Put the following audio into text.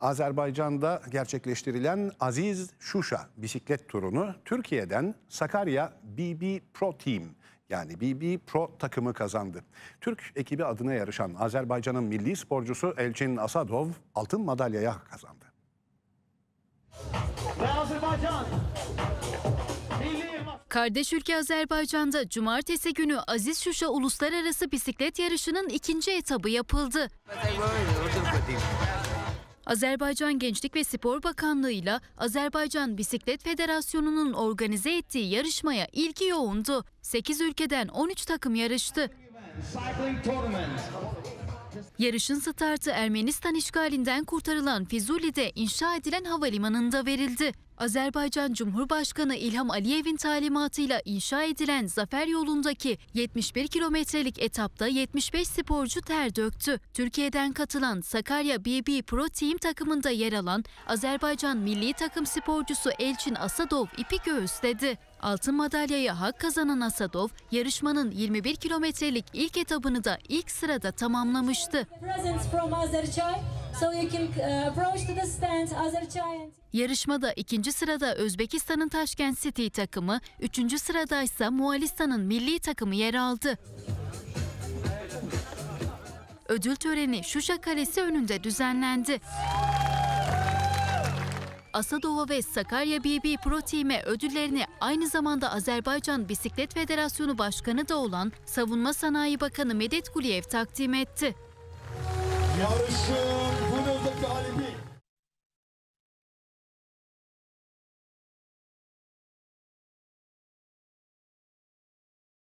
Azerbaycan'da gerçekleştirilen Aziz Şuşa bisiklet turunu Türkiye'den Sakarya BB Pro Team yani BB Pro takımı kazandı. Türk ekibi adına yarışan Azerbaycan'ın milli sporcusu Elçin Asadov altın madalyaya kazandı. Azerbaycan! Kardeş ülke Azerbaycan'da cumartesi günü Aziz Şuşa Uluslararası Bisiklet Yarışı'nın ikinci etabı yapıldı. Azerbaycan Gençlik ve Spor Bakanlığı ile Azerbaycan Bisiklet Federasyonu'nun organize ettiği yarışmaya ilgi yoğundu. 8 ülkeden 13 takım yarıştı. Yarışın startı Ermenistan işgalinden kurtarılan Fizuli'de inşa edilen havalimanında verildi. Azerbaycan Cumhurbaşkanı İlham Aliyev'in talimatıyla inşa edilen Zafer Yolu'ndaki 71 kilometrelik etapta 75 sporcu ter döktü. Türkiye'den katılan Sakarya BB Pro Team takımında yer alan Azerbaycan milli takım sporcusu Elçin Asadov ipi göğüsledi. Altın madalyaya hak kazanan Asadov, yarışmanın 21 kilometrelik ilk etabını da ilk sırada tamamlamıştı. Yarışmada ikinci sırada Özbekistan'ın Taşkent City takımı, üçüncü sırada ise Moalistan'ın milli takımı yer aldı. Ödül töreni Şuşa Kalesi önünde düzenlendi. Asadov'a ve Sakarya BB Pro Team'e ödüllerini aynı zamanda Azerbaycan Bisiklet Federasyonu Başkanı da olan Savunma Sanayi Bakanı Medet Guliyev takdim etti. Yarışın